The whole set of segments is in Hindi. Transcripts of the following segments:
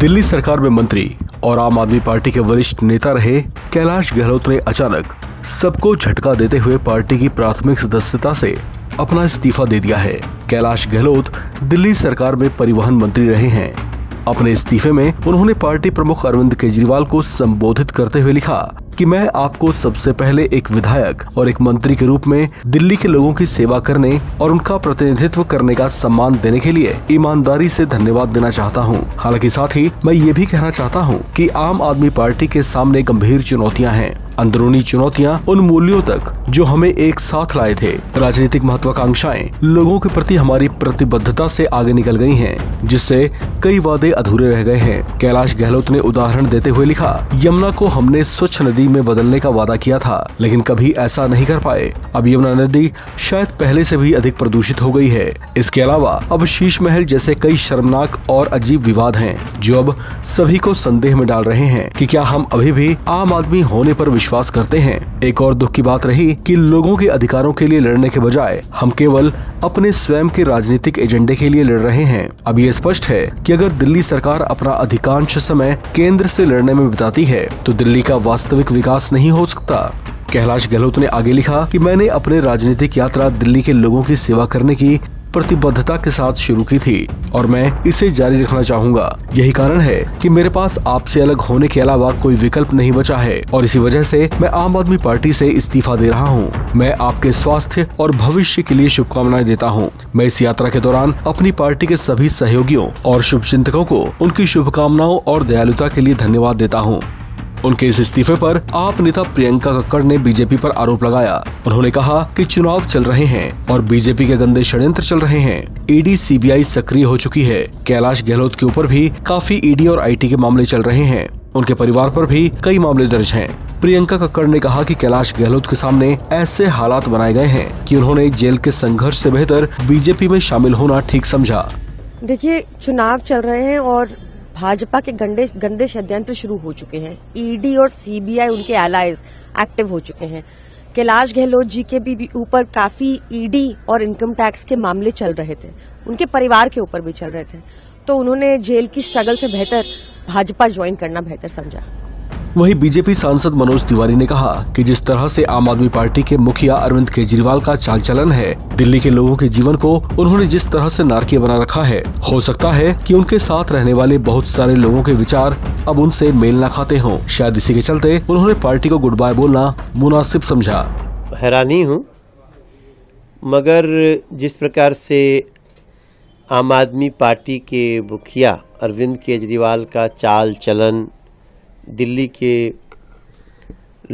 दिल्ली सरकार में मंत्री और आम आदमी पार्टी के वरिष्ठ नेता रहे कैलाश गहलोत ने अचानक सबको झटका देते हुए पार्टी की प्राथमिक सदस्यता से अपना इस्तीफा दे दिया है। कैलाश गहलोत दिल्ली सरकार में परिवहन मंत्री रहे हैं। अपने इस्तीफे में उन्होंने पार्टी प्रमुख अरविंद केजरीवाल को संबोधित करते हुए लिखा कि मैं आपको सबसे पहले एक विधायक और एक मंत्री के रूप में दिल्ली के लोगों की सेवा करने और उनका प्रतिनिधित्व करने का सम्मान देने के लिए ईमानदारी से धन्यवाद देना चाहता हूं। हालांकि साथ ही मैं ये भी कहना चाहता हूं कि आम आदमी पार्टी के सामने गंभीर चुनौतियां हैं, अंदरूनी चुनौतियां उन मूल्यों तक जो हमें एक साथ लाए थे। राजनीतिक महत्वाकांक्षाएं लोगों के प्रति हमारी प्रतिबद्धता से आगे निकल गई हैं, जिससे कई वादे अधूरे रह गए हैं। कैलाश गहलोत ने उदाहरण देते हुए लिखा, यमुना को हमने स्वच्छ नदी में बदलने का वादा किया था, लेकिन कभी ऐसा नहीं कर पाए। अब यमुना नदी शायद पहले से भी अधिक प्रदूषित हो गई है। इसके अलावा अब शीश महल जैसे कई शर्मनाक और अजीब विवाद हैं, जो अब सभी को संदेह में डाल रहे हैं कि क्या हम अभी भी आम आदमी होने पर विश्वास करते हैं। एक और दुख की बात रही कि लोगों के अधिकारों के लिए लड़ने के बजाय हम केवल अपने स्वयं के राजनीतिक एजेंडे के लिए लड़ रहे हैं। अब ये स्पष्ट है कि अगर दिल्ली सरकार अपना अधिकांश समय केंद्र से लड़ने में बिताती है तो दिल्ली का वास्तविक विकास नहीं हो सकता। कैलाश गहलोत ने आगे लिखा कि मैंने अपने राजनीतिक यात्रा दिल्ली के लोगों की सेवा करने की प्रतिबद्धता के साथ शुरू की थी और मैं इसे जारी रखना चाहूँगा। यही कारण है कि मेरे पास आपसे अलग होने के अलावा कोई विकल्प नहीं बचा है और इसी वजह से मैं आम आदमी पार्टी से इस्तीफा दे रहा हूँ। मैं आपके स्वास्थ्य और भविष्य के लिए शुभकामनाएं देता हूँ। मैं इस यात्रा के दौरान अपनी पार्टी के सभी सहयोगियों और शुभचिंतकों को उनकी शुभकामनाओं और दयालुता के लिए धन्यवाद देता हूँ। उनके इस इस्तीफे पर आप नेता प्रियंका कक्कड़ ने बीजेपी पर आरोप लगाया। उन्होंने कहा कि चुनाव चल रहे हैं और बीजेपी के गंदे षड्यंत्र चल रहे हैं। ईडी सीबीआई सक्रिय हो चुकी है। कैलाश गहलोत के ऊपर भी काफी ईडी और आईटी के मामले चल रहे हैं। उनके परिवार पर भी कई मामले दर्ज हैं। प्रियंका कक्कड़ ने कहा कि कैलाश गहलोत के सामने ऐसे हालात बनाए गए हैं कि उन्होंने जेल के संघर्ष से बेहतर बीजेपी में शामिल होना ठीक समझा। देखिए, चुनाव चल रहे हैं और भाजपा के गंदे षड्यंत्र शुरू हो चुके हैं। ईडी और सीबीआई उनके एलाइज एक्टिव हो चुके हैं। कैलाश गहलोत जी के भी ऊपर काफी ईडी और इनकम टैक्स के मामले चल रहे थे, उनके परिवार के ऊपर भी चल रहे थे, तो उन्होंने जेल की स्ट्रगल से बेहतर भाजपा ज्वाइन करना बेहतर समझा। वहीं बीजेपी सांसद मनोज तिवारी ने कहा कि जिस तरह से आम आदमी पार्टी के मुखिया अरविंद केजरीवाल का चाल चलन है, दिल्ली के लोगों के जीवन को उन्होंने जिस तरह से नारकीय बना रखा है, हो सकता है कि उनके साथ रहने वाले बहुत सारे लोगों के विचार अब उनसे मेल ना खाते हों। शायद इसी के चलते उन्होंने पार्टी को गुड बाय बोलना मुनासिब समझा। हैरानी हूँ, मगर जिस प्रकार से आम आदमी पार्टी के मुखिया अरविंद केजरीवाल का चाल चलन, दिल्ली के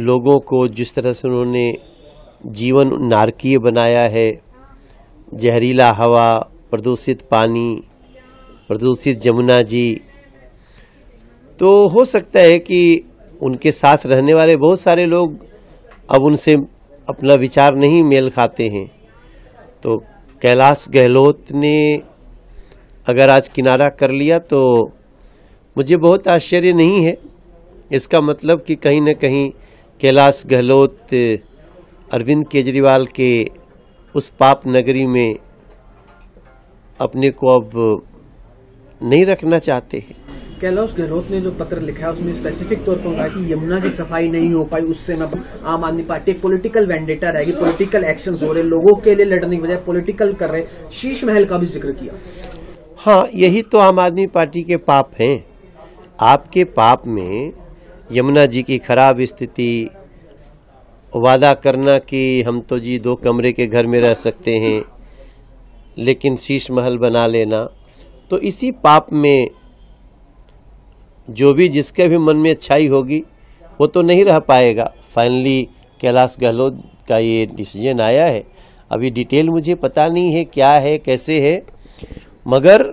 लोगों को जिस तरह से उन्होंने जीवन नारकीय बनाया है, जहरीला हवा, प्रदूषित पानी, प्रदूषित जमुना जी, तो हो सकता है कि उनके साथ रहने वाले बहुत सारे लोग अब उनसे अपना विचार नहीं मेल खाते हैं। तो कैलाश गहलोत ने अगर आज किनारा कर लिया तो मुझे बहुत आश्चर्य नहीं है। इसका मतलब कि कहीं न कहीं कैलाश गहलोत अरविंद केजरीवाल के उस पाप नगरी में अपने को अब नहीं रखना चाहते हैं। कैलाश गहलोत ने जो पत्र लिखा है उसमें स्पेसिफिक तौर पर कहा कि यमुना की सफाई नहीं हो पाई, उससे ना आम आदमी पार्टी एक पॉलिटिकल वेंडेटा रहेगी, पॉलिटिकल एक्शंस हो रहे, लोगों के लिए लड़ने की बजाय पॉलिटिकल कर रहे। शीश महल का भी जिक्र किया। हाँ, यही तो आम आदमी पार्टी के पाप हैं। आपके पाप में यमुना जी की खराब स्थिति, वादा करना कि हम तो जी 2 कमरे के घर में रह सकते हैं लेकिन शीश महल बना लेना, तो इसी पाप में जो भी जिसके भी मन में अच्छाई होगी वो तो नहीं रह पाएगा। फाइनली कैलाश गहलोत का ये डिसीजन आया है। अभी डिटेल मुझे पता नहीं है क्या है कैसे है, मगर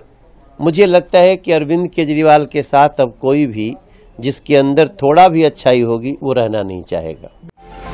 मुझे लगता है कि अरविंद केजरीवाल के साथ अब कोई भी जिसके अंदर थोड़ा भी अच्छाई होगी वो रहना नहीं चाहेगा।